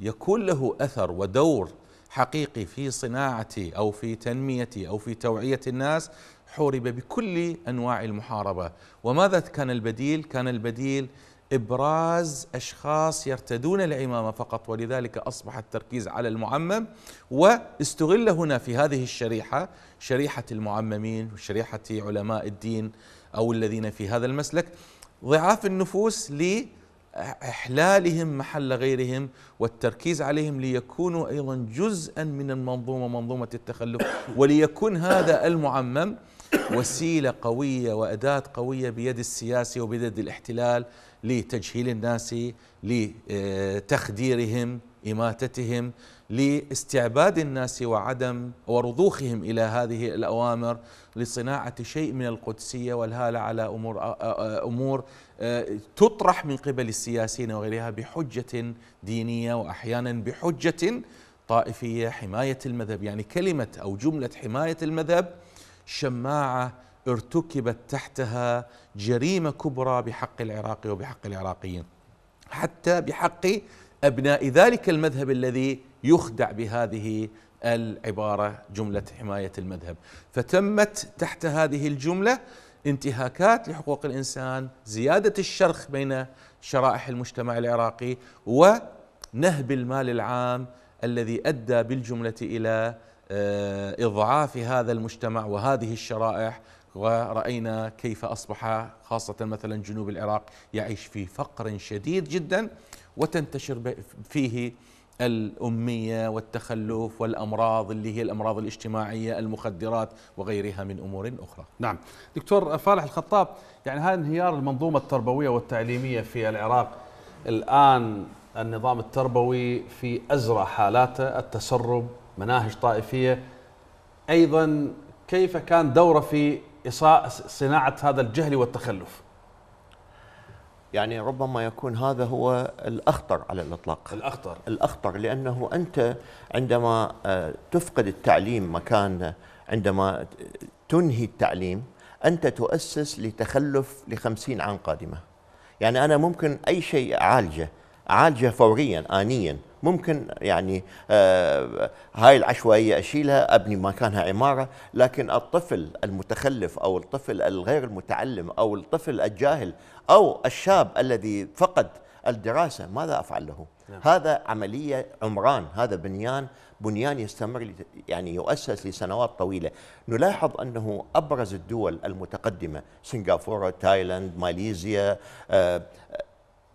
يكون له أثر ودور حقيقي في صناعة أو في تنمية أو في توعية الناس، حورب بكل أنواع المحاربة. وماذا كان البديل؟ كان البديل إبراز أشخاص يرتدون العمامة فقط، ولذلك أصبح التركيز على المعمم. واستغل هنا في هذه الشريحة، شريحة المعممين وشريحة علماء الدين أو الذين في هذا المسلك، ضعاف النفوس إحلالهم محل غيرهم والتركيز عليهم ليكونوا أيضا جزءا من المنظومة، منظومة التخلف، وليكون هذا المعمم وسيلة قوية وأداة قوية بيد السياسي وبيد الاحتلال لتجهيل الناس، لتخديرهم، إماتتهم، لاستعباد الناس وعدم ورضوخهم إلى هذه الأوامر لصناعة شيء من القدسية والهالة على أمور, أمور تطرح من قبل السياسيين وغيرها بحجة دينية وأحيانا بحجة طائفية. حماية المذهب، يعني كلمة أو جملة حماية المذهب شماعة ارتكبت تحتها جريمة كبرى بحق العراق وبحق العراقيين، حتى بحق أبناء ذلك المذهب الذي يخدع بهذه العبارة جملة حماية المذهب. فتمت تحت هذه الجملة انتهاكات لحقوق الإنسان، زيادة الشرخ بين شرائح المجتمع العراقي، ونهب المال العام الذي أدى بالجملة إلى إضعاف هذا المجتمع وهذه الشرائح. ورأينا كيف أصبح خاصة مثلا جنوب العراق يعيش في فقر شديد جدا، وتنتشر فيه الأمية والتخلف والأمراض اللي هي الأمراض الاجتماعية، المخدرات وغيرها من أمور أخرى. نعم دكتور فالح الخطاب، يعني هذا انهيار المنظومة التربوية والتعليمية في العراق. الآن النظام التربوي في أزرع حالاته، التسرب، مناهج طائفية، أيضا كيف كان دوره في صناعة هذا الجهل والتخلف؟ يعني ربما يكون هذا هو الأخطر على الإطلاق، الأخطر الأخطر لأنه أنت عندما تفقد التعليم مكانه، عندما تنهي التعليم أنت تؤسس لتخلف لخمسين عام قادمة. يعني أنا ممكن أي شيء أعالجه أعالجه فوريا آنيا، ممكن يعني آه هاي العشوائية أشيلها أبني مكانها عمارة، لكن الطفل المتخلف أو الطفل الغير المتعلم أو الطفل الجاهل أو الشاب الذي فقد الدراسة ماذا أفعل له؟ نعم. هذا عملية عمران، هذا بنيان بنيان يستمر، يعني يؤسس لسنوات طويلة. نلاحظ أنه أبرز الدول المتقدمة سنغافورة، تايلاند، ماليزيا، آه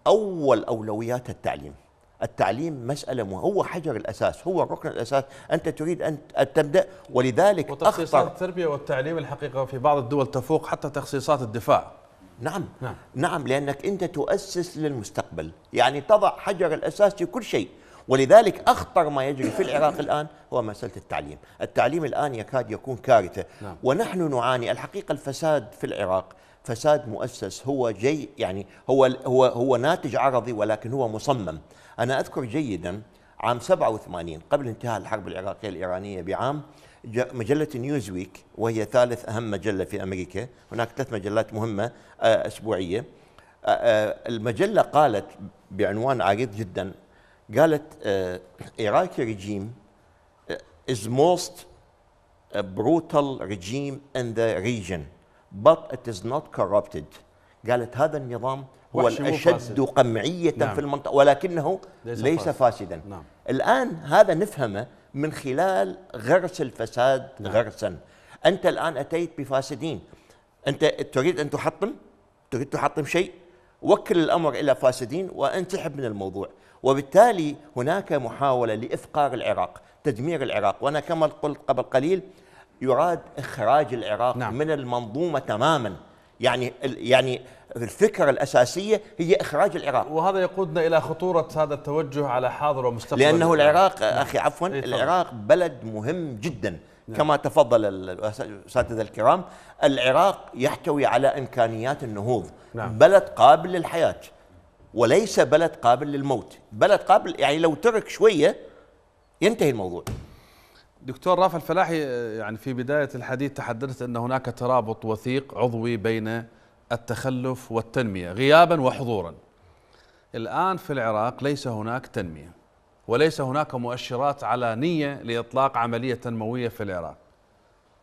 أول أولويات التعليم. التعليم مسألة، هو حجر الأساس، هو الركن الأساس، أنت تريد أن تبدأ. ولذلك وتخصيصات التربية والتعليم الحقيقة في بعض الدول تفوق حتى تخصيصات الدفاع. نعم نعم, نعم لأنك أنت تؤسس للمستقبل، يعني تضع حجر الأساس لكل شيء. ولذلك أخطر ما يجري في العراق الآن هو مسألة التعليم. التعليم الآن يكاد يكون كارثة. نعم. ونحن نعاني الحقيقة. الفساد في العراق فساد مؤسس، هو جي يعني هو هو هو ناتج عرضي ولكن هو مصمم. أنا أذكر جيدا عام سبعة وثمانين قبل انتهاء الحرب العراقية الإيرانية بعام، مجلة نيوزويك وهي ثالث أهم مجلة في أمريكا، هناك ثلاث مجلات مهمة أسبوعية، المجلة قالت بعنوان عريض جدا، قالت Iraqi regime is most brutal regime in the region but it is not corrupted. قالت هذا النظام هو الأشد قمعية. نعم. في المنطقة ولكنه ليس, ليس فاسد. فاسدا. نعم. الآن هذا نفهمه من خلال غرس الفساد. نعم. غرسا، أنت الآن أتيت بفاسدين، أنت تريد أن تحطم تريد تحطم شيء، وكل الأمر إلى فاسدين وانسحب من الموضوع. وبالتالي هناك محاولة لإفقار العراق، تدمير العراق. وأنا كما قلت قبل قليل يراد إخراج العراق. نعم. من المنظومة تماما، يعني يعني الفكرة الأساسية هي إخراج العراق. وهذا يقودنا إلى خطورة هذا التوجه على حاضر ومستقبل، لأنه العراق. نعم. أخي عفوا، العراق بلد مهم جدا. نعم. كما تفضل الأساتذة الكرام، العراق يحتوي على إمكانيات النهوض. نعم. بلد قابل للحياة وليس بلد قابل للموت، بلد قابل، يعني لو ترك شوية ينتهي الموضوع. دكتور رافع الفلاحي، يعني في بداية الحديث تحدثت أن هناك ترابط وثيق عضوي بين التخلف والتنمية غيابا وحضورا. الآن في العراق ليس هناك تنمية وليس هناك مؤشرات على نية لإطلاق عملية تنموية في العراق.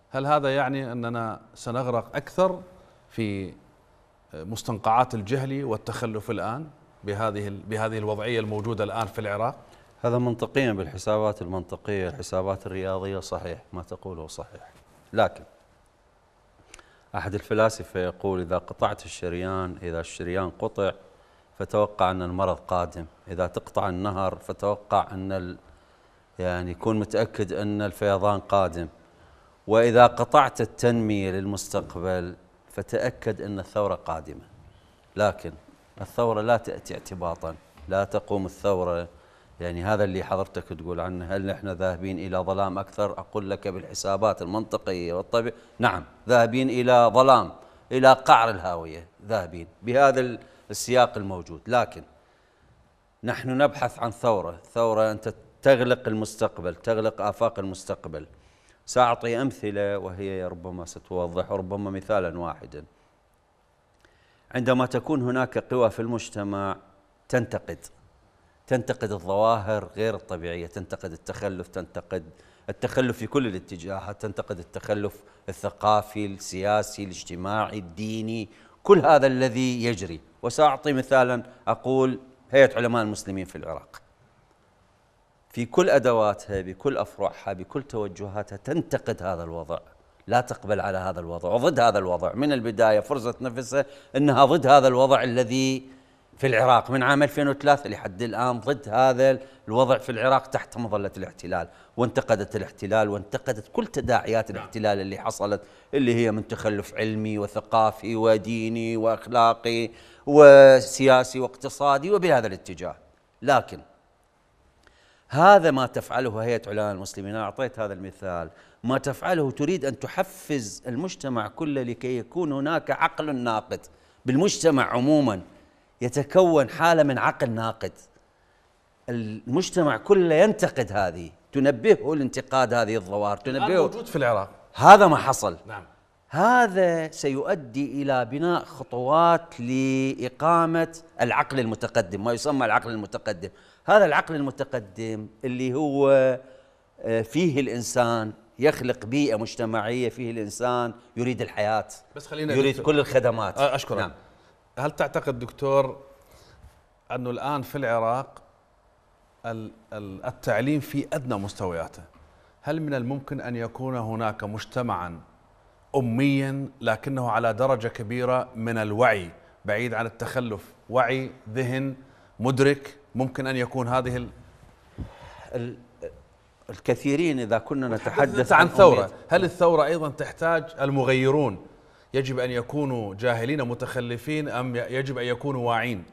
هل هذا يعني أننا سنغرق أكثر في مستنقعات الجهل والتخلف الآن بهذه بهذه الوضعية الموجودة الآن في العراق؟ هذا منطقيا بالحسابات المنطقية، الحسابات الرياضية، صحيح ما تقوله صحيح، لكن أحد الفلاسفة يقول إذا قطعت الشريان إذا الشريان قطع فتوقع أن المرض قادم. إذا تقطع النهر فتوقع أن ال... يعني كون متأكد أن الفيضان قادم. وإذا قطعت التنمية للمستقبل فتأكد أن الثورة قادمة. لكن الثورة لا تأتي اعتباطا، لا تقوم الثورة. يعني هذا اللي حضرتك تقول عنه، هل نحن ذاهبين إلى ظلام أكثر؟ أقول لك بالحسابات المنطقية والطبيعية نعم، ذاهبين إلى ظلام، إلى قعر الهاوية ذاهبين بهذا السياق الموجود. لكن نحن نبحث عن ثورة، ثورة أنت تغلق المستقبل، تغلق آفاق المستقبل. سأعطي أمثلة وهي ربما ستوضح، ربما مثالا واحدا. عندما تكون هناك قوى في المجتمع تنتقد، تنتقد الظواهر غير الطبيعية، تنتقد التخلف، تنتقد التخلف في كل الاتجاهات، تنتقد التخلف الثقافي، السياسي، الاجتماعي، الديني، كل هذا الذي يجري. وسأعطي مثالا، أقول هيئة علماء المسلمين في العراق في كل أدواتها، بكل أفرعها، بكل توجهاتها تنتقد هذا الوضع، لا تقبل على هذا الوضع وضد هذا الوضع من البداية، فرزت نفسها أنها ضد هذا الوضع الذي في العراق من عام ألفين وثلاثة لحد الآن، ضد هذا الوضع في العراق تحت مظلة الاحتلال. وانتقدت الاحتلال وانتقدت كل تداعيات الاحتلال اللي حصلت، اللي هي من تخلف علمي وثقافي وديني وأخلاقي وسياسي واقتصادي وبهذا الاتجاه. لكن هذا ما تفعله هيئة علماء المسلمين، أنا أعطيت هذا المثال، ما تفعله تريد أن تحفز المجتمع كله لكي يكون هناك عقل ناقد. بالمجتمع عموما يتكون حالة من عقل ناقد، المجتمع كله ينتقد هذه، تنبهه الانتقاد هذه الظواهر، تنبهه. موجود في العراق هذا ما حصل. نعم. هذا سيؤدي إلى بناء خطوات لإقامة العقل المتقدم، ما يسمى العقل المتقدم. هذا العقل المتقدم اللي هو فيه الإنسان يخلق بيئة مجتمعية، فيه الإنسان يريد الحياة، بس خلينا يريد دكتور. كل الخدمات. أشكرك. نعم. هل تعتقد دكتور أنه الآن في العراق التعليم في أدنى مستوياته؟ هل من الممكن أن يكون هناك مجتمعاً أمياً لكنه على درجة كبيرة من الوعي بعيد عن التخلف، وعي ذهن مدرك، ممكن أن يكون هذه ال... ال... الكثيرين إذا كنا نتحدث عن, عن ثورة أمية. هل الثورة أيضاً تحتاج المغيرون؟ يجب أن يكونوا جاهلين متخلفين أم يجب أن يكونوا واعين؟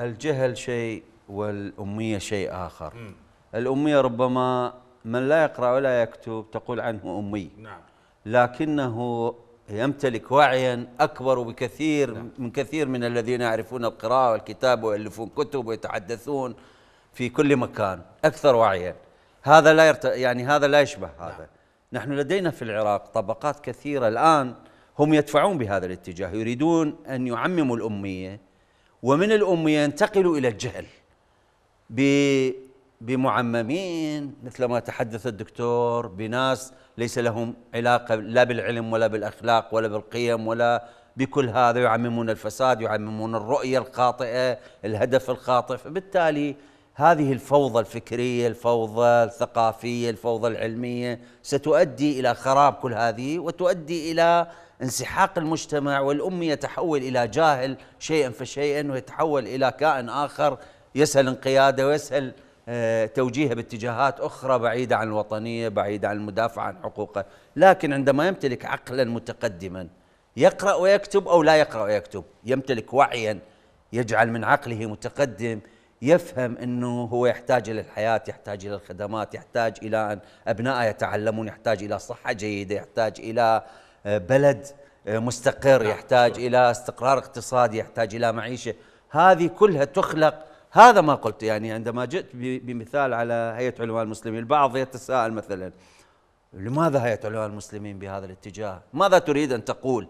الجهل شيء والأمية شيء آخر. م. الأمية ربما من لا يقرأ ولا يكتب تقول عنه أمي. نعم. لكنه يمتلك وعيا أكبر بكثير. نعم. من كثير من الذين يعرفون القراءة والكتاب ويؤلفون كتب ويتحدثون في كل مكان، أكثر وعيا. هذا لا يرت... يعني هذا لا يشبه هذا. نعم. نحن لدينا في العراق طبقات كثيرة الآن هم يدفعون بهذا الاتجاه، يريدون أن يعمموا الأمية، ومن الأمية ينتقلوا إلى الجهل بمعممين مثل ما تحدث الدكتور، بناس ليس لهم علاقة لا بالعلم ولا بالأخلاق ولا بالقيم ولا بكل هذا، يعممون الفساد، يعممون الرؤية الخاطئة، الهدف الخاطئ. فبالتالي هذه الفوضى الفكرية، الفوضى الثقافية، الفوضى العلمية ستؤدي إلى خراب كل هذه، وتؤدي إلى انسحاق المجتمع، والأمي يتحول إلى جاهل شيئا فشيئا، ويتحول إلى كائن آخر يسهل انقياده ويسهل توجيهه باتجاهات أخرى بعيدة عن الوطنية، بعيدة عن المدافعة عن حقوقه. لكن عندما يمتلك عقلا متقدما، يقرأ ويكتب أو لا يقرأ ويكتب، يمتلك وعيا يجعل من عقله متقدم، يفهم أنه هو يحتاج إلى الحياة، يحتاج إلى الخدمات، يحتاج إلى أن أبنائه يتعلمون، يحتاج إلى صحة جيدة، يحتاج إلى بلد مستقر، يحتاج إلى استقرار اقتصادي، يحتاج إلى معيشة. هذه كلها تخلق. هذا ما قلت، يعني عندما جئت بمثال على هيئة علماء المسلمين، البعض يتساءل مثلا لماذا هيئة علماء المسلمين بهذا الاتجاه؟ ماذا تريد أن تقول؟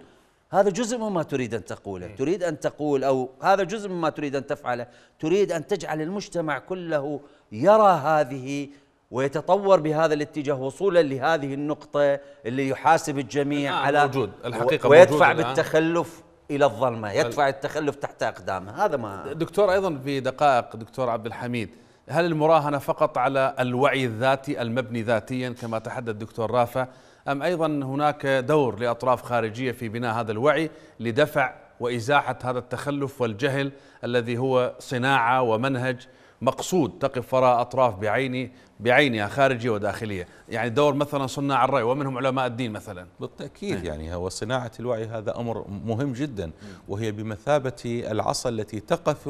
هذا جزء مما تريد أن تقوله، تريد أن تقول أو هذا جزء مما تريد أن تفعله، تريد أن تجعل المجتمع كله يرى هذه ويتطور بهذا الاتجاه وصولا لهذه النقطة اللي يحاسب الجميع على موجود. الحقيقة ويدفع موجود بالتخلف إلى الظلمة، يدفع التخلف تحت أقدامه. هذا ما دكتور أيضا في دقائق. دكتور عبد الحميد، هل المراهنة فقط على الوعي الذاتي المبني ذاتيا كما تحدث الدكتور رافع، أم أيضا هناك دور لأطراف خارجية في بناء هذا الوعي لدفع وإزاحة هذا التخلف والجهل الذي هو صناعة ومنهج مقصود تقف وراء أطراف بعيني بعينها خارجية وداخلية، يعني دور مثلا صناع الرأي ومنهم علماء الدين مثلا. بالتأكيد يعني هو صناعة الوعي هذا أمر مهم جدا، وهي بمثابة العصا التي تقف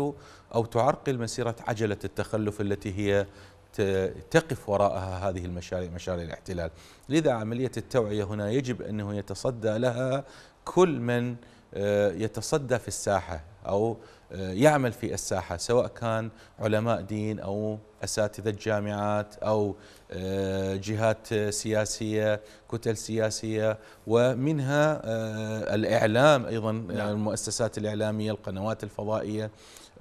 أو تعرقل مسيرة عجلة التخلف التي هي تقف وراءها هذه المشاريع، مشاريع الاحتلال. لذا عملية التوعية هنا يجب أنه يتصدى لها كل من يتصدى في الساحة أو يعمل في الساحة، سواء كان علماء دين أو أساتذة الجامعات أو جهات سياسية، كتل سياسية، ومنها الإعلام أيضا، المؤسسات الإعلامية، القنوات الفضائية،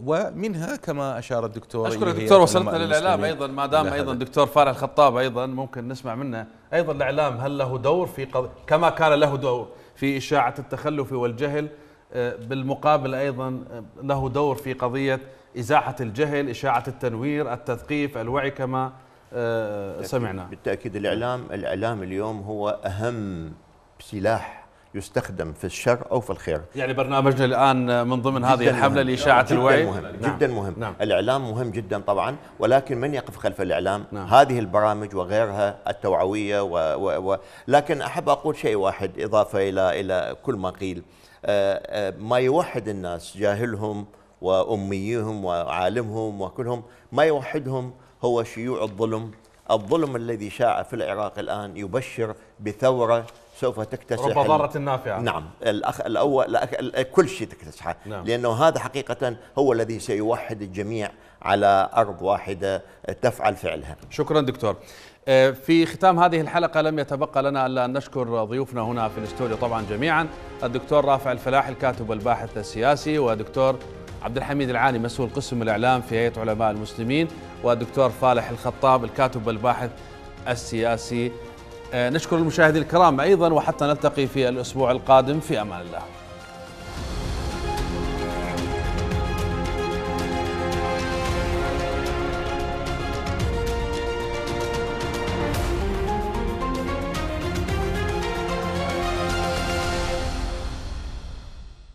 ومنها كما أشار الدكتور. أشكرك دكتور، وصلتنا للإعلام أيضا، ما دام أيضا دكتور فالح الخطاب أيضا ممكن نسمع منه أيضا الإعلام هل له دور في قض... كما كان له دور في إشاعة التخلف والجهل، بالمقابل أيضا له دور في قضية إزاحة الجهل، إشاعة التنوير، التثقيف، الوعي كما سمعنا. بالتأكيد الإعلام الإعلام اليوم هو أهم سلاح يستخدم في الشر أو في الخير. يعني برنامجنا الآن من ضمن هذه الحملة لإشاعة الوعي جدا مهم. نعم. جدا مهم. نعم. الإعلام مهم جدا طبعا، ولكن من يقف خلف الإعلام؟ نعم. هذه البرامج وغيرها التوعوية و... و... و... لكن أحب أقول شيء واحد إضافة إلى إلى كل ما قيل. ما يوحد الناس، جاهلهم وأميهم وعالمهم وكلهم، ما يوحدهم هو شيوع الظلم. الظلم الذي شاع في العراق الآن يبشر بثورة سوف تكتسح رب ضارة نافعة. نعم، الأخ الأول كل شيء تكتسحه. نعم. لأنه هذا حقيقة هو الذي سيوحد الجميع على أرض واحدة تفعل فعلها. شكرا دكتور. في ختام هذه الحلقة لم يتبقى لنا إلا أن نشكر ضيوفنا هنا في الاستوديو طبعا جميعا، الدكتور رافع الفلاحي الكاتب والباحث السياسي، ودكتور عبد الحميد العاني مسؤول قسم الإعلام في هيئة علماء المسلمين، والدكتور فالح الخطاب الكاتب والباحث السياسي. نشكر المشاهدين الكرام أيضا، وحتى نلتقي في الأسبوع القادم في أمان الله.